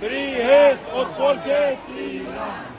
Frihet åt folket i land.